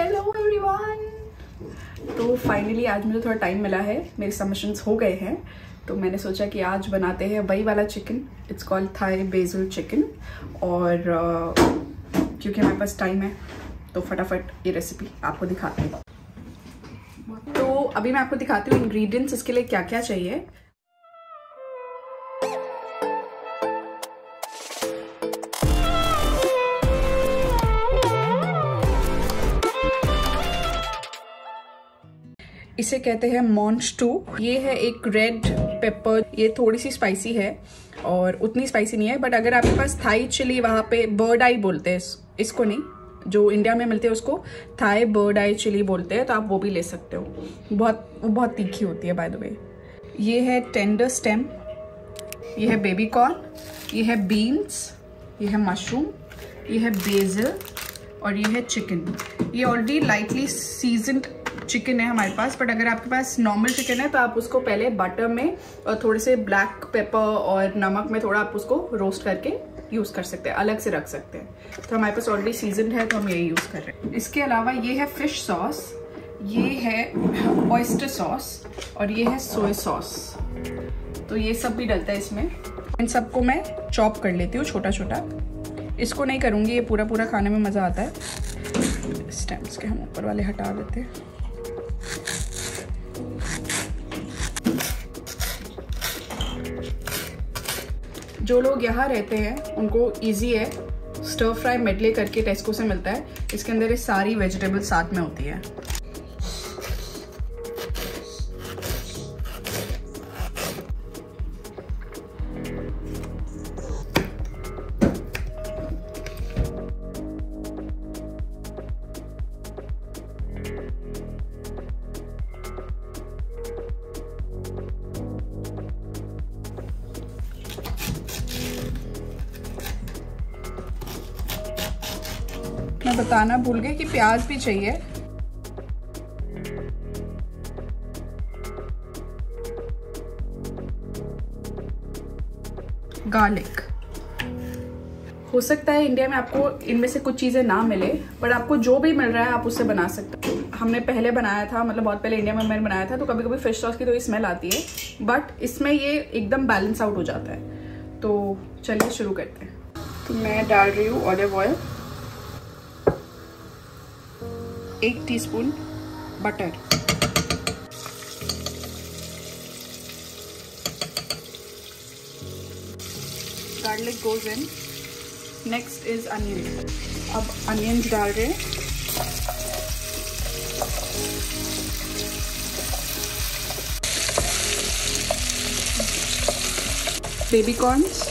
Hello everyone. तो finally आज मुझे थोड़ा टाइम मिला है, मेरे सबमिशंस हो गए हैं, तो मैंने सोचा कि आज बनाते हैं वही वाला chicken. It's called Thai basil chicken. और क्योंकि हमारे पास टाइम है तो फटाफट ये रेसिपी आपको दिखाती हूँ। तो अभी मैं आपको दिखाती हूँ इंग्रेडिएंट्स इसके लिए क्या क्या चाहिए। इसे कहते हैं मॉन्स्टू। ये है एक रेड पेपर, ये थोड़ी सी स्पाइसी है और उतनी स्पाइसी नहीं है, बट अगर आपके पास थाई चिली, वहाँ पे बर्ड आई बोलते हैं इसको, नहीं जो इंडिया में मिलते हैं उसको थाई बर्ड आई चिली बोलते हैं, तो आप वो भी ले सकते हो। बहुत तीखी होती है बाय द वे। ये है टेंडर स्टेम, ये है बेबी कॉर्न, ये है बीन्स, ये है मशरूम, ये है बेसल और ये है चिकन। ये ऑलरेडी लाइटली सीजनड चिकन है हमारे पास, बट अगर आपके पास नॉर्मल चिकन है तो आप उसको पहले बटर में और थोड़े से ब्लैक पेपर और नमक में थोड़ा आप उसको रोस्ट करके यूज़ कर सकते हैं, अलग से रख सकते हैं। तो हमारे पास ऑलरेडी सीजनड है तो हम यही यूज़ कर रहे हैं। इसके अलावा ये है फिश सॉस, ये है ऑयस्टर सॉस और ये है सोया सॉस। तो ये सब भी डलता है इसमें। इन सबको मैं चॉप कर लेती हूँ छोटा छोटा, इसको नहीं करूँगी, ये पूरा पूरा खाने में मज़ा आता है। स्टेम्स के हम ऊपर वाले हटा देते हैं। जो लोग यहाँ रहते हैं उनको इजी है, स्टर फ्राई मेडले करके टेस्को से मिलता है, इसके अंदर ये सारी वेजिटेबल साथ में होती है। मैं बताना भूल गई कि प्याज भी चाहिए। गार्लिक। हो सकता है इंडिया में आपको इनमें से कुछ चीज़ें ना मिले, बट आपको जो भी मिल रहा है आप उससे बना सकते हैं। हमने पहले बनाया था, मतलब बहुत पहले इंडिया में मैंने बनाया था, तो कभी कभी फिश सॉस की तो स्मेल आती है, बट इसमें ये एकदम बैलेंस आउट हो जाता है। तो चलिए शुरू करते हैं। तो मैं डाल रही हूँ olive oil, 1 teaspoon butter, 1 garlic goes in, next is onion। अब अनियन डाल रहे हैं, baby corns,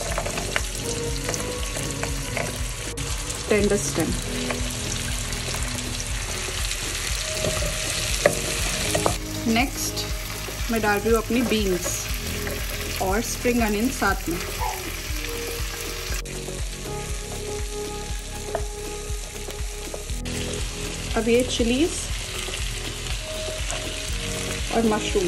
tender stem, next मैं डाल रही हूँ अपनी बीन्स और स्प्रिंग अनियन साथ में। अब ये चिलीज और मशरूम।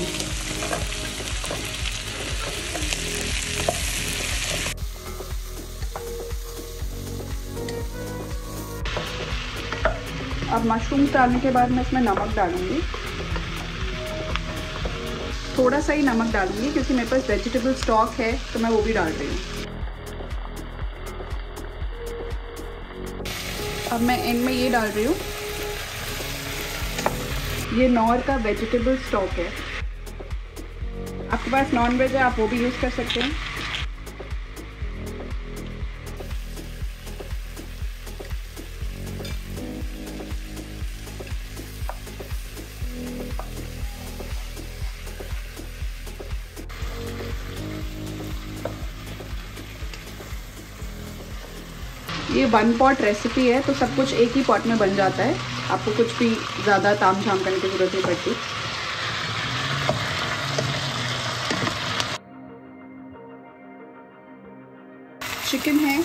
अब मशरूम डालने के बाद मैं इसमें नमक डालूंगी, थोड़ा सा ही नमक डालूंगी क्योंकि मेरे पास वेजिटेबल स्टॉक है तो मैं वो भी डाल रही हूँ। अब मैं एंड में ये डाल रही हूँ, ये नॉर का वेजिटेबल स्टॉक है। आपके पास नॉन वेज है आप वो भी यूज़ कर सकते हैं। ये 1 पॉट रेसिपी है तो सब कुछ एक ही पॉट में बन जाता है, आपको कुछ भी ज़्यादा ताम झाम करने की ज़रूरत नहीं पड़ती। चिकन है,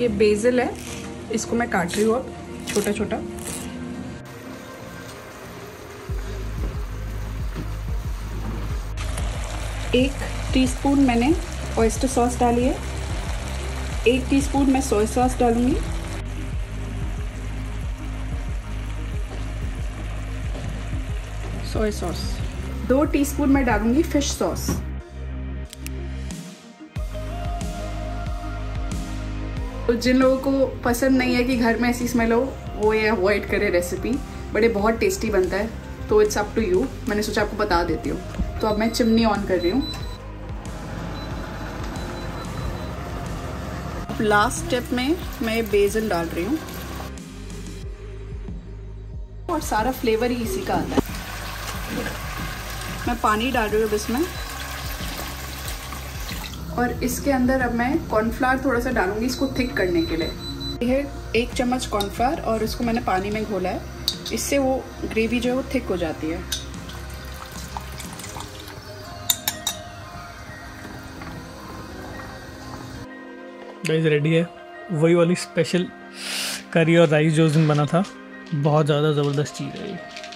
ये बेसल है, इसको मैं काट रही हूँ अब छोटा छोटा। एक टीस्पून मैंने ऑयस्टर सॉस डाली है, एक टीस्पून मैं सोया सॉस डालूँगी, सोया सॉस 2 टीस्पून मैं डालूँगी फिश सॉस, तो जिन लोगों को पसंद नहीं है कि घर में ऐसी स्मेल हो वो ये अवॉइड करे रेसिपी, बट ये बहुत टेस्टी बनता है तो इट्स अप टू यू। मैंने सोचा आपको बता देती हूँ। तो अब मैं चिमनी ऑन कर रही हूँ। लास्ट स्टेप में मैं बेसिल डाल रही हूँ और सारा फ्लेवर ही इसी का आता है। मैं पानी डाल रही हूँ इसमें और इसके अंदर अब मैं कॉर्नफ्लावर थोड़ा सा डालूंगी इसको थिक करने के लिए। यह 1 चम्मच कॉर्नफ्लावर और इसको मैंने पानी में घोला है, इससे वो ग्रेवी जो है वो थिक हो जाती है। गाइस रेडी है वही वाली स्पेशल करी और राइस जो उस दिन बना था, बहुत ज़्यादा ज़बरदस्त चीज़ है ये।